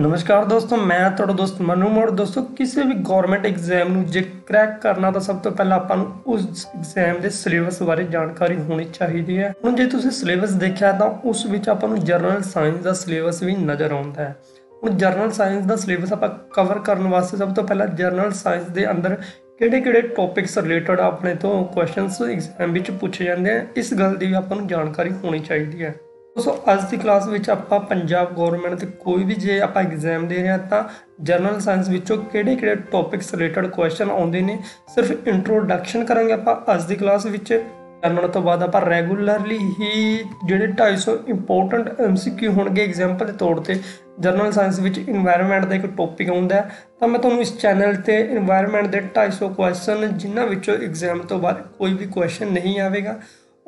नमस्कार दोस्तों, मैं थोड़ा दोस्त मनु मोड़। दोस्तों किसी भी गवर्नमेंट एग्जाम में जो क्रैक करना था, सब तो पहले अपन उस एग्जाम के सिलेबस बारे जानकारी होनी चाहिए है। हम जो तुम सिलेबस देखा तो उस विच अपन जनरल साइंस का सिलेबस भी नज़र आता है। हम जनरल साइंस का सिलेबस आप कवर करने वास्ते सब तो पहले जनरल साइंस के अंदर किड़े-किड़े टॉपिक्स रिलेटेड अपने तो क्वेश्चनस एग्जाम में पूछे जाते हैं, इस गल की भी अपन जानकारी होनी चाहिए है। दोस्तों आज की क्लास में आपां पंजाब गौरमेंट के कोई भी जे आप एग्जाम दे रहे हैं तो जनरल साइंस विचों किड़े-किड़े टॉपिक्स रिलेटेड क्वेश्चन आते हैं। सिर्फ इंट्रोडक्शन करेंगे आप आज की क्लास में, करने तो बाद आप रेगूलरली ही जोड़े 250 इंपोर्टेंट MCQ होंगे एग्जाम्पल के तौर पर। जनरल साइंस में इन्वायरमेंट का एक टॉपिक आता है तो मैं तुम्हें इस चैनल पर इन्वायरमेंट के 250 क्वेश्चन जिन्होंने एग्जाम तो बाद कोई भी क्वेश्चन नहीं आएगा,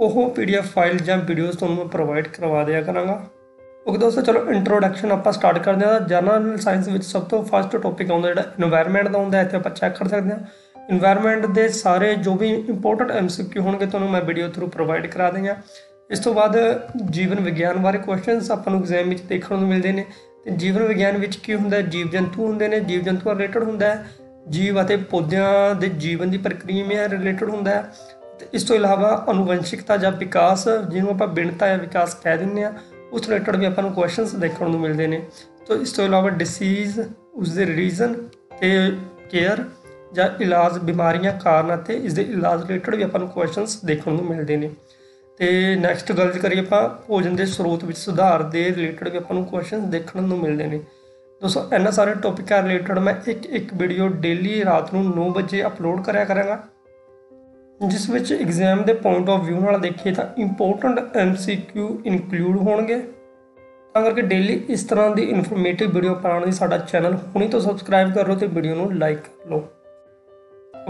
वो PDF फाइल या वीडियोज़ तुम्हें प्रोवाइड करवा दिया करांगा। ओके दोस्तों, चलो इंट्रोडक्शन आप स्टार्ट करते हैं। जनरल साइंस में सब तो फर्स्ट टॉपिक आता जो इन्वायरमेंट का आता है, इतने आप चैक कर सकते हैं। इन्वायरमेंट के सारे जो भी इंपोर्टेंट MCQ होंगे तो मैं वीडियो थ्रू प्रोवाइड करा देंगे। इस तो बाद जीवन विज्ञान बारे क्वेश्चन अपन एग्जाम में देखने को मिलते हैं। जीवन विज्ञान में की होंगे, जीव जंतु होंगे ने, जीव जंतु रिलेटेड होंगे, जीव और पौद्यां के जीवन की प्रक्रिया रिलेटेड होंगे। इस तो इलावा अनुवंशिकता या विकास जिन्होंने आप भिन्नता या विकास कह देंगे उस रिलेटेड भी अपन क्वेश्चन देखने को मिलते हैं। तो इस तो इलावा डिसीज़ उसके रीजन ते केयर या इलाज, बीमारियां कारण इसके इलाज रिलेटेड भी अपन क्वेश्चन देखने को मिलते हैं। तो नैक्सट गल करिए आप भोजन के स्रोत में सुधार के रिलेटेड भी अपन क्वेश्चन देखने को मिलते हैं। दोस्तों इन्होंने सारे टॉपिकों रिलेटेड मैं एक एक वीडियो डेली रात को 9 बजे अपलोड करांगा, जिस विच एग्जाम के पॉइंट ऑफ व्यू नाल देखिए तो इंपोर्टेंट MCQ इनक्लूड होंगे। तां करके डेली इस तरह की इन्फॉर्मेटिव वीडियो पाने की साडा चैनल हुणी तो सबसक्राइब कर लो तो वीडियो को लाइक कर लो।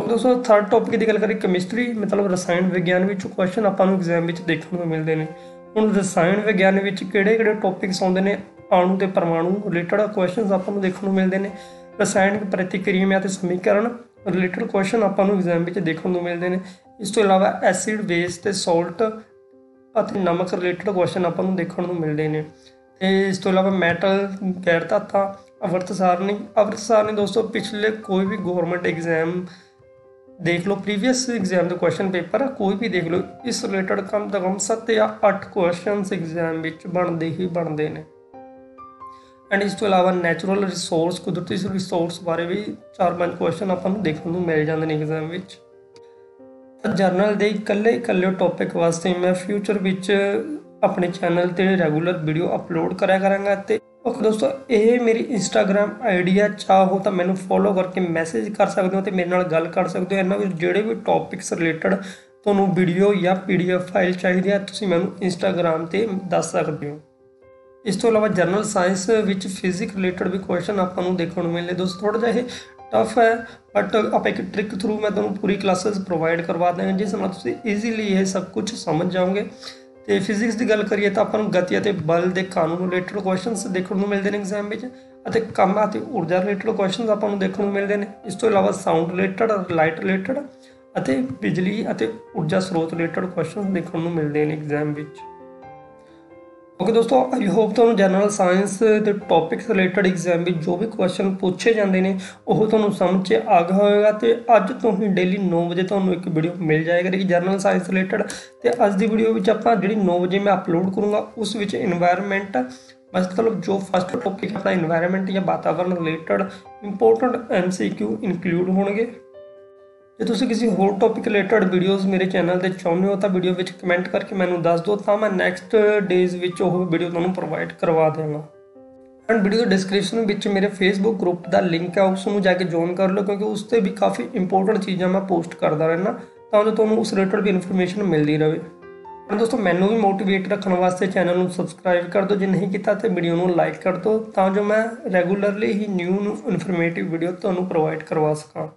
दोस्तों थर्ड टॉपिक की गल करिए केमिस्ट्री, मतलब रसायन विज्ञान में क्वेश्चन आपको एग्जाम में देखने को मिलते हैं। हुण रसायन विज्ञान में किहड़े-किहड़े टॉपिक्स आउंदे ने, अणु ते परमाणु रिलेटेड क्वेश्चन आपको देखने को मिलते हैं। रसायनिक प्रतिक्रिया समीकरण रिलेटेड क्वेश्चन आपको एग्जाम में देखने को मिलते हैं। इस तो इलावा एसिड, बेस ते सॉल्ट और नमक रिलेटेड क्वेश्चन आपको देखने को मिलते हैं। तो इस तो इलावा मैटल, गैर धाता, अवृत सारणी। अवृत सारणी दोस्तों पिछले कोई भी गवर्नमेंट एग्जाम देख लो, प्रीवियस एग्जाम के क्वेश्चन पेपर कोई भी देख लो, इस रिलेटेड कम से कम 7 या 8 क्वेश्चन एग्जाम में बनते ही बनते हैं। एंड इस तो इलावा नैचुरल रिसोर्स, कुदरती रिसोर्स बारे भी 4-5 क्वेश्चन आपको देखने को मिल जाते हैं एग्जाम में। तो जर्नल के इकल्ले-इकल्ले टॉपिक वास्ते मैं फ्यूचर विच अपने चैनल पर रेगूलर वीडियो अपलोड कराया करांगा। तो ओके दोस्तों ये मेरी इंस्टाग्राम आईडी है, चाहो तो मैं फॉलो करके मैसेज कर सकते हो तो मेरे नाल गल कर सकते हो। इन्होंने जोड़े भी टॉपिक्स रिलेटेड तुम्हें वीडियो या PDF फाइल चाहिए तुम मैं इंस्टाग्राम पर दस सकते हो। इस तो अलावा जनरल साइंस विच फिजिक्स रिलेटेड भी क्वेश्चन आपको देखने को मिलते। दोस्तों थोड़ा जहा टफ है बट आप एक ट्रिक थ्रू मैं तुम्हें पूरी क्लासेस प्रोवाइड करवा देंगे, जिस नाल तुम ईजीली ये सब कुछ समझ जाओगे। तो फिजिक्स की गल करिए तो अपन गति और बल के कानून रिलेटेड क्वेश्चन देखने को मिलते हैं एग्जाम में। कम और ऊर्जा रिलेटेड क्वेश्चन आपको देखने को मिलते हैं। इस तो इलावा साउंड रिलेटेड, लाइट रिलेटेड और बिजली और ऊर्जा स्रोत रिलेटेड क्वेश्चन देखने को मिलते हैं एग्जाम में। ओके दोस्तों आई होप तुहानूं जनरल साइंस के टॉपिक्स रिलेटेड एग्जाम में जो भी क्वेश्चन पूछे जाते हैं वो तुहानूं समझ आ गया होगा। तो अज तो ही डेली 9 बजे तुहानूं एक वीडियो मिल जाएगा कि जनरल साइंस रिलेटेड। तो अज की वीडियो में आप जी 9 बजे मैं अपलोड करूँगा उस विच इन्वायरमेंट, मतलब जो फर्स्ट टॉपिक अपना इन्वायरमेंट या वातावरण रिलेटेड इंपोर्टेंट MCQ इनक्लूड होंगे। जो तुम किसी होर टॉपिक रिलेटेड वीडियोज़ मेरे चैनल पर चाहते हो तो वीडियो में कमेंट करके मैं दस दो, तो मैं नैक्सट डेज़ वो वीडियो तुम्हें प्रोवाइड करवा देंगे। एंड वीडियो के डिस्क्रिप्शन में मेरे फेसबुक ग्रुप का लिंक है, उसमें जाके ज्वाइन कर लो, क्योंकि उस पर भी काफ़ी इंपोर्टेंट चीज़ें मैं पोस्ट करता रहना तो जो तुम्हें उस रिलेटेड भी इन्फॉर्मेशन मिलती रहे। और दोस्तों मैनू भी मोटिवेट रखने वास्ते चैनल को सबसक्राइब कर दो, जो नहीं किया तो वीडियो को लाइक कर दो, तो मैं रेगूलरली ही न्यू इन्फॉर्मेटिव वीडियो तुम्हें प्रोवाइड करवा सका।